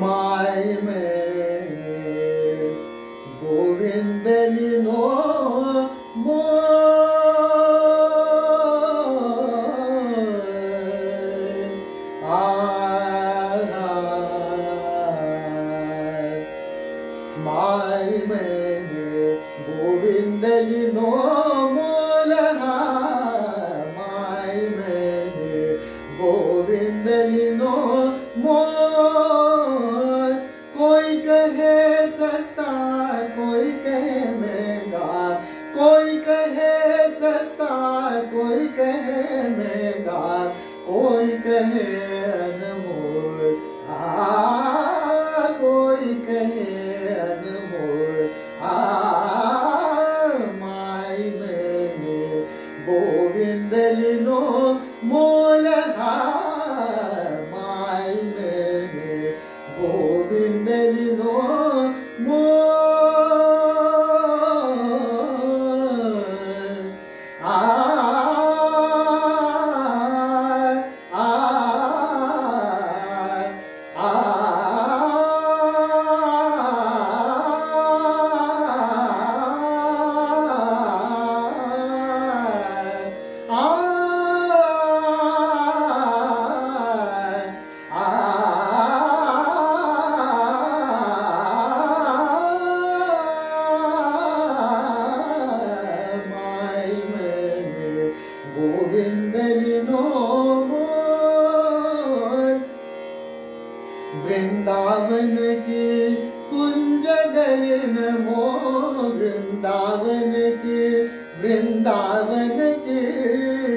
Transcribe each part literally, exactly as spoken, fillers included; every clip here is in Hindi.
माय में गोविंद लीनो माय में गोविंद लीनो माय में गोविंद लीनो कोई कहे सस्ता कोई कहे महंगा, कोई कहे सस्ता कोई कहे महंगा, कोई कहे अनमोल आ कोई कहे अनमोल आ। माय में गोविंद लीनो मोल वृंदावन की कुंज डलिन मोह वृंदावन की वृंदावन की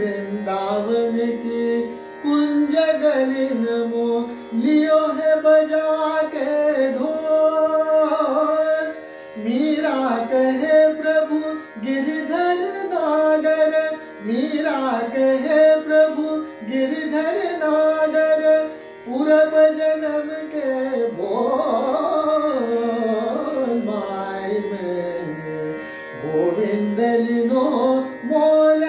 वृंदावन की कुंज डलिन मोह लियो है बजा के ढोल। मीरा कहे प्रभु गिरधर नागर, मीरा कहे प्रभु गिरधर नागर पूरब जन्म के बोल। माय में गोविंद लीनो मोल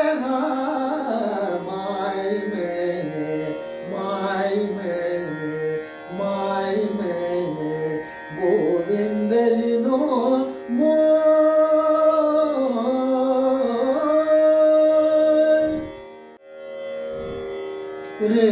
माय में माय में माय में गोविंद लीनो मोल। रे रे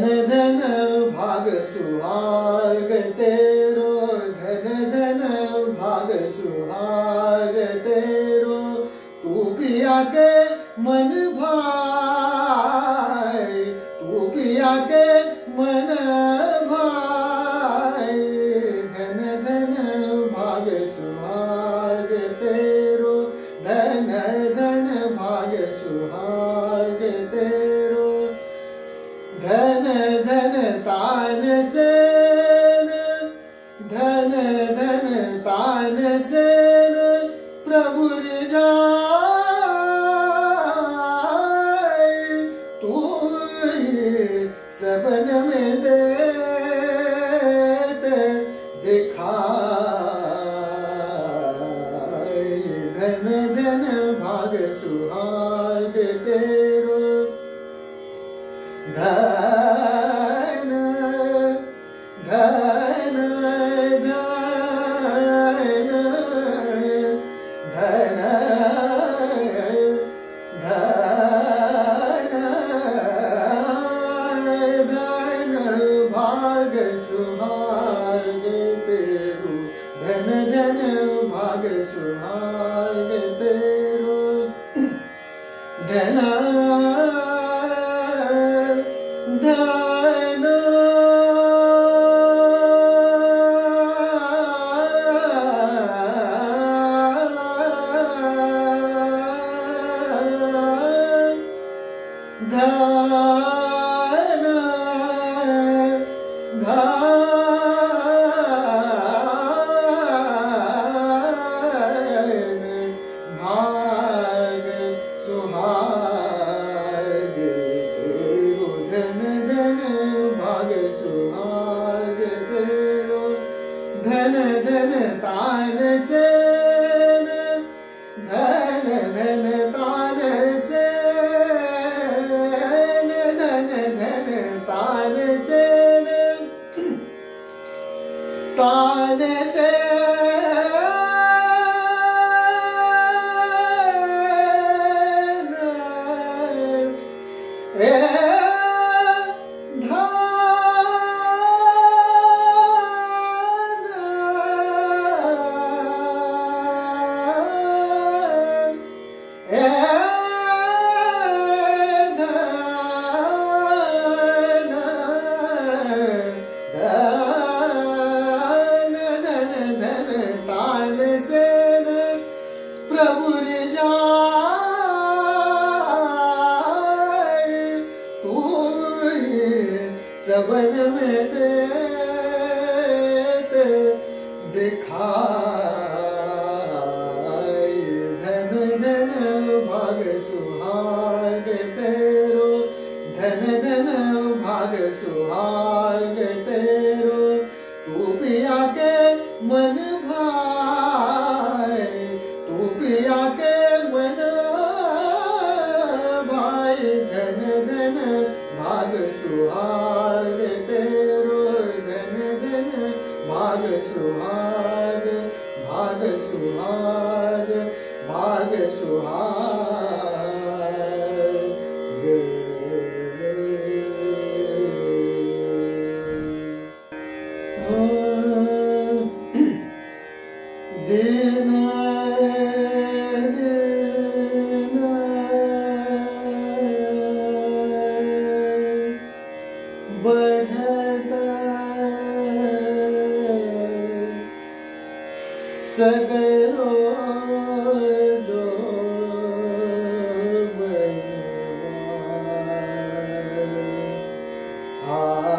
धन धन भाग सुहाग तेरो, धन धन भाग सुहाग तेरो तू पिया के मन भाई, तू पिया के मन भाई। धन धन भाग सुहाग तेरो, धन धन भाग सुहाग तेरो धन धन तान सेन, धन धन तान सेन प्रभु रिझाए तू सबन में देते दिखाए। धन धन भाग सुहाग तेरो धन धन धन धन धन धन भाग सुहाग तेरो, धन धन भाग सुहाग तेरो धन धा धन तान सेन, धन धन तान सेन, धन धन तान सेन, तान सेन सबन में ते ते दिखाई, धन धन भाग सुहाग तेरो, धन धन भाग सुहाग तेरो, तू पिया के मन भाई, तू पिया के मन भाई, धन धन भाग सुहाग सुहाग, भाग सुहाग, भाग सुहाग। दिन सगरो जो आए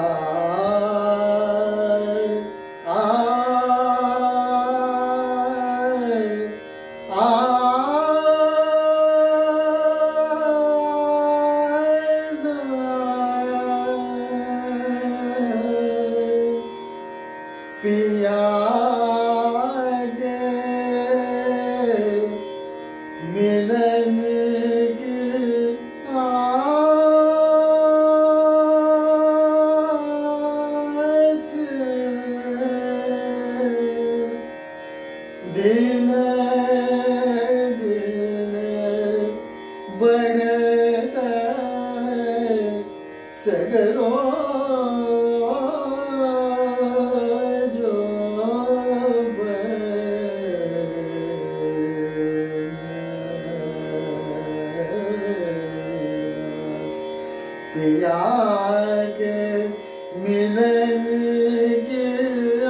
आए आए पिया दिन दिन बढ़ता सगरो जो पिया के मिलन मिलन के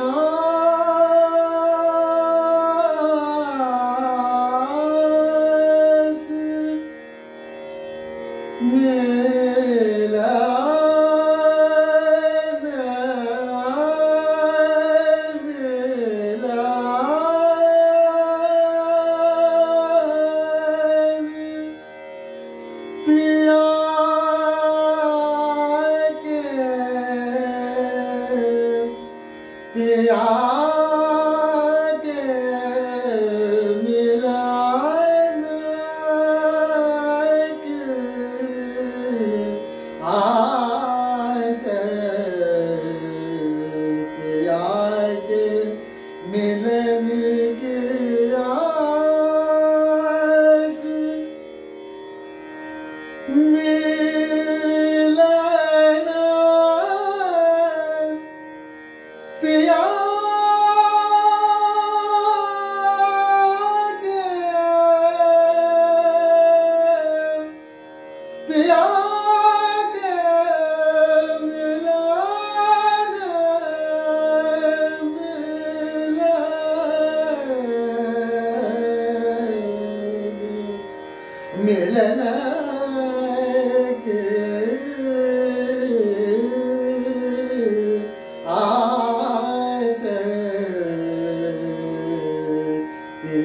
आस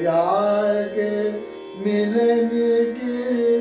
पिया के मिलन के